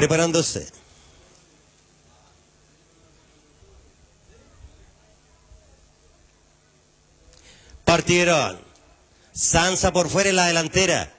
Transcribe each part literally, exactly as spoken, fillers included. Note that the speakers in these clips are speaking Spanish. Preparándose. Partieron. Sansa por fuera en la delantera.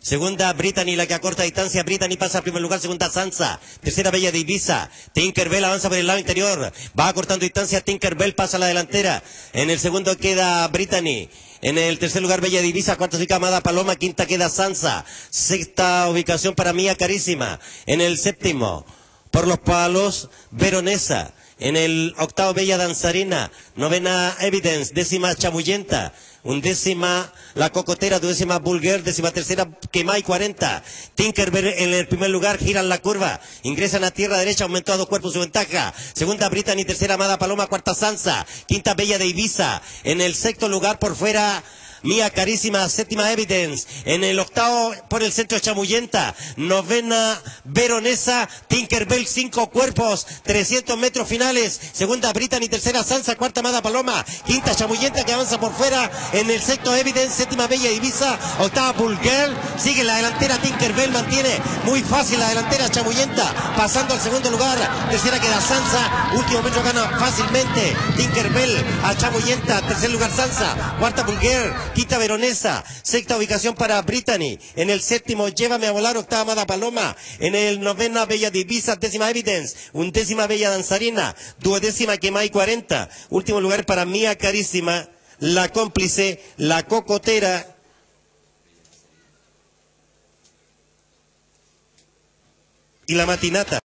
Segunda, Brittany, la que a corta distancia. Brittany pasa al primer lugar. Segunda, Sansa. Tercera, Bella de Ibiza. Tinkerbell avanza por el lado interior. Va acortando distancia. Tinkerbell pasa a la delantera. En el segundo queda Brittany. En el tercer lugar, Bella de Ibiza. Cuarta, ubica Amada Paloma. Quinta, queda Sansa. Sexta ubicación para Mía Carísima. En el séptimo, por los palos, Veronesa. En el octavo, Bella Danzarina. Novena, Evidence. Décima, Chamuyenta. Undécima, La Cocotera. Duodécima, Bulger. Décima tercera, Quemay, cuarenta. Tinkerbell en el primer lugar, giran la curva. Ingresan a tierra derecha, aumentó a dos cuerpos su ventaja. Segunda, Brittany. Tercera, Amada Paloma. Cuarta, Sansa. Quinta, Bella de Ibiza. En el sexto lugar, por fuera, Mía Carísima. Séptima, Evidence. En el octavo, por el centro, Chamuyenta. Novena, Veronesa. Tinkerbell, cinco cuerpos, trescientos metros finales. Segunda, Brittany. Tercera, Sansa. Cuarta, Amada Paloma. Quinta, Chamuyenta, que avanza por fuera. En el sexto, Evidence. Séptima, Bella Divisa. Octava, Bulger. Sigue la delantera. Tinkerbell mantiene muy fácil la delantera. Chamuyenta pasando al segundo lugar. Tercera queda Sansa. Último metro gana fácilmente Tinkerbell a Chamuyenta. Tercer lugar, Sansa. Cuarta, Bulger. Quinta, Veronesa. Sexta ubicación para Brittany. En el séptimo, Llévame a Volar. Octava, Amada Paloma. En el novena, Bella Divisa. Décima, Evidence. Undécima, Bella Danzarina. Duodécima, Quemay, cuarenta. Último lugar para Mía Carísima, La Cómplice, La Cocotera. Y La Matinata.